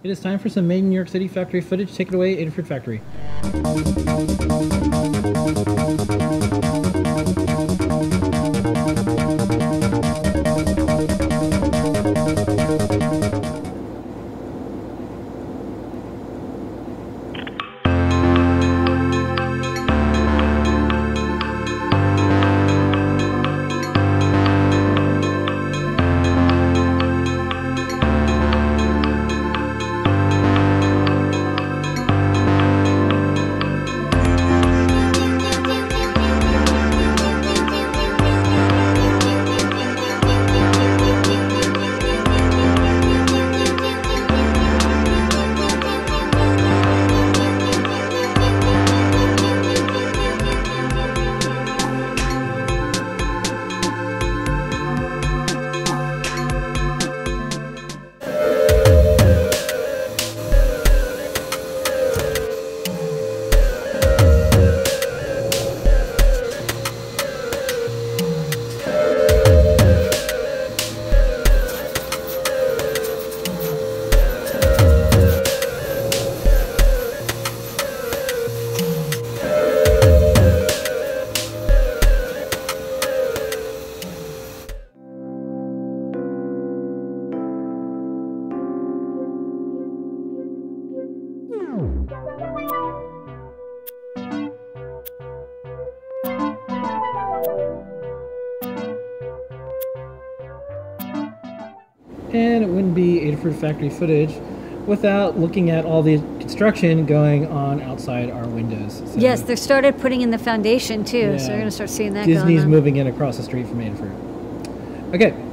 It is time for some Made in New York City factory footage. Take it away, Adafruit Factory. And it wouldn't be Adafruit Factory footage without looking at all the construction going on outside our windows. So yes, they started putting in the foundation too, yeah. So we're going to start seeing that. Disney's going on. Moving in across the street from Adafruit. Okay.